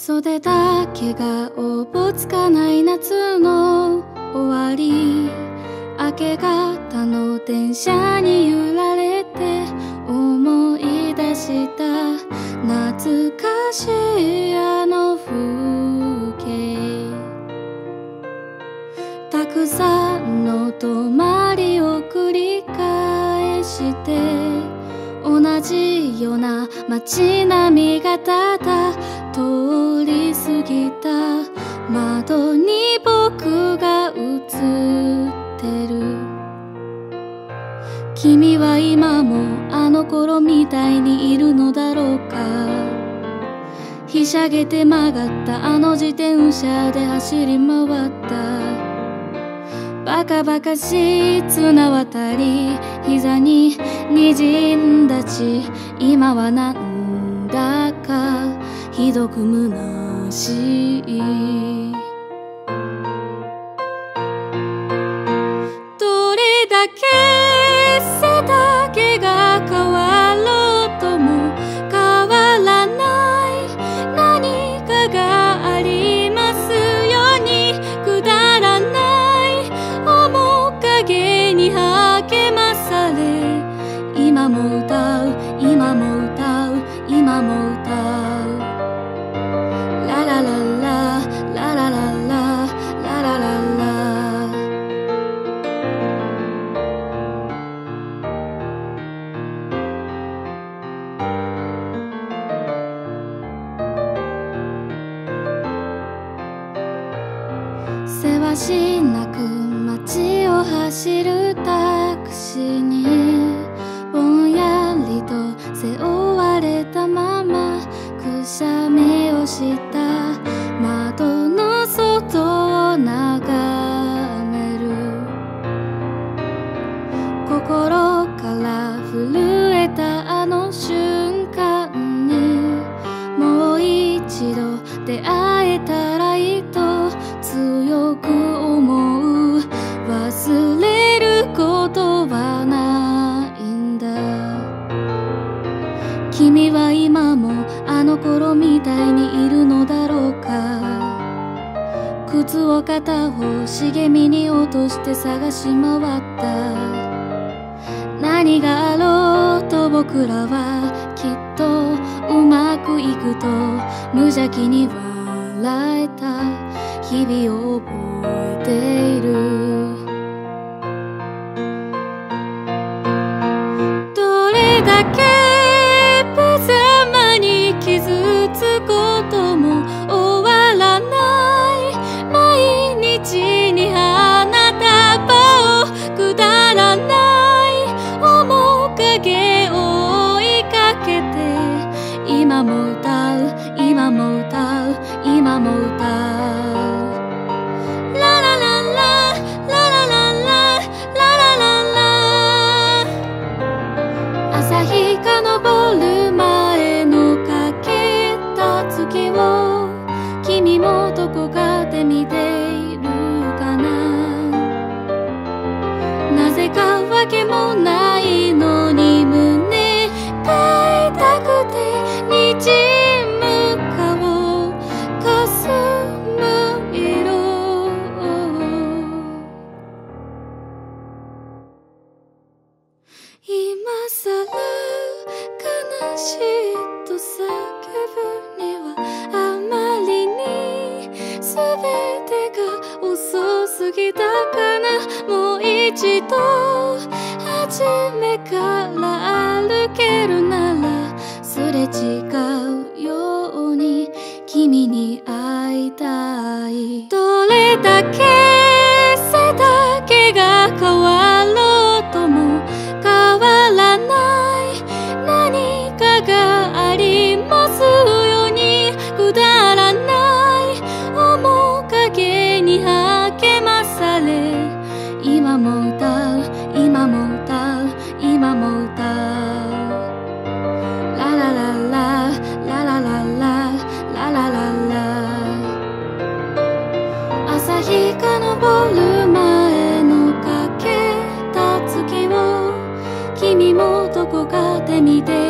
袖だけがおぼつかない夏の終わり、明け方の電車に揺られて思い出した、懐かしいあの風景。たくさんの泊まりを繰り返して、同じような街並みがただ通り過ぎた、窓に僕が映ってる。君は今もあの頃みたいにいるのだろうか。ひしゃげて曲がったあの自転車で走り回った、バカバカしい綱渡り、膝に滲んだ血。今はなんだかひどく虚しい。どれだけ背だけが変わろうとも変わらない何かがありますように。くだらない面影に励まされ、今も歌う今も歌う今も歌う。ララララララララララララせわしなく街を走るタクシーにぼんやりと背負われたまま、くしゃみをした窓の外を眺める。心から震えたあの瞬間にもう一度出会えたらいいと強く思う。忘れることはないんだ。君は今もあの頃みたいにいるのだろうか。靴を片方茂みに落として探し回った、何があろうと僕らはきっとうまくいくと無邪気に笑えた日々を覚えている。どれだけ無様に傷つくことも終わらない毎日に花束を、くだらない面影を追いかけて、今も歌う今も歌う今も歌う。昇る前のかけた月を君もどこかで見ているかな。なぜかわけもないのに胸が痛くてにじむ顔、かすむ色。今さら悲しいと叫ぶにはあまりに全てが遅すぎたかな。もう一度初めから歩けるならすれ違うように君に会いたい。どれだけ背だけが変わろうとも変わらないがありますように。くだらない面影に励まされ、今も歌う今も歌う今も歌う。ラララララララララララ。朝日が昇る前のかけた月を君もどこかで見て